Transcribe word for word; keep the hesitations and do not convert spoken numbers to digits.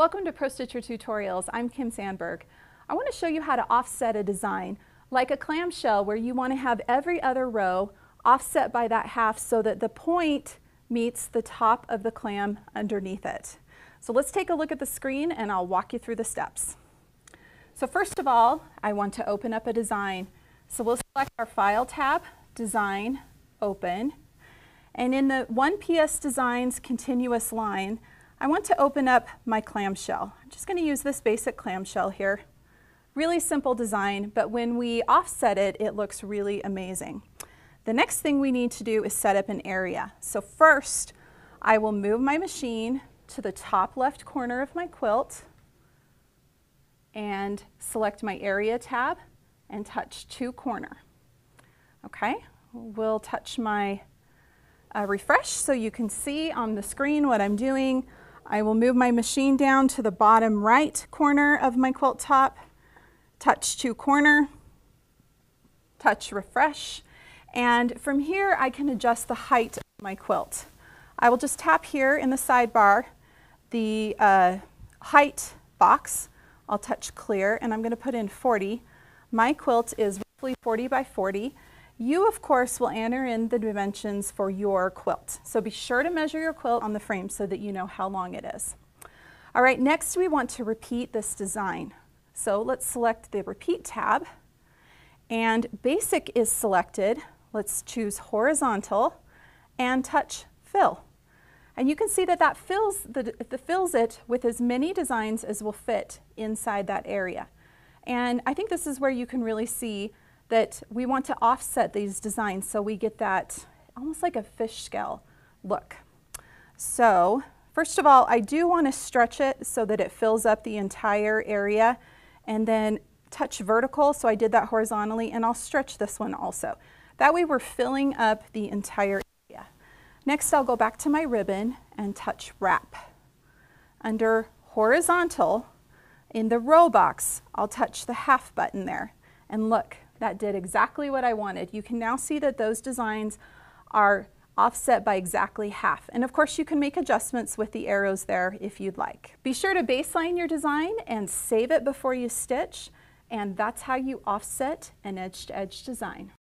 Welcome to Pro Stitcher Tutorials. I'm Kim Sandberg. I want to show you how to offset a design, like a clamshell, where you want to have every other row offset by that half so that the point meets the top of the clam underneath it. So let's take a look at the screen and I'll walk you through the steps. So first of all, I want to open up a design. So we'll select our File tab, Design, Open. And in the one P S Designs continuous line, I want to open up my clamshell. I'm just going to use this basic clamshell here. Really simple design, but when we offset it, it looks really amazing. The next thing we need to do is set up an area. So first, I will move my machine to the top left corner of my quilt and select my Area tab and touch to corner. Okay, we'll touch my Uh, refresh so you can see on the screen what I'm doing. I will move my machine down to the bottom right corner of my quilt top, touch to corner, touch refresh, and from here I can adjust the height of my quilt. I will just tap here in the sidebar the uh, height box. I'll touch clear and I'm going to put in forty. My quilt is roughly forty by forty. You, of course, will enter in the dimensions for your quilt. So be sure to measure your quilt on the frame so that you know how long it is. All right, next we want to repeat this design. So let's select the Repeat tab, and Basic is selected. Let's choose Horizontal and touch Fill. And you can see that that fills, the, the fills it with as many designs as will fit inside that area. And I think this is where you can really see that we want to offset these designs so we get that almost like a fish scale look. So first of all, I do want to stretch it so that it fills up the entire area, and then touch vertical. So I did that horizontally, and I'll stretch this one also. That way we're filling up the entire area. Next, I'll go back to my ribbon and touch Wrap. Under Horizontal, in the row box, I'll touch the half button there, and look, that did exactly what I wanted. You can now see that those designs are offset by exactly half. And of course you can make adjustments with the arrows there if you'd like. Be sure to baseline your design and save it before you stitch. And that's how you offset an edge-to-edge design.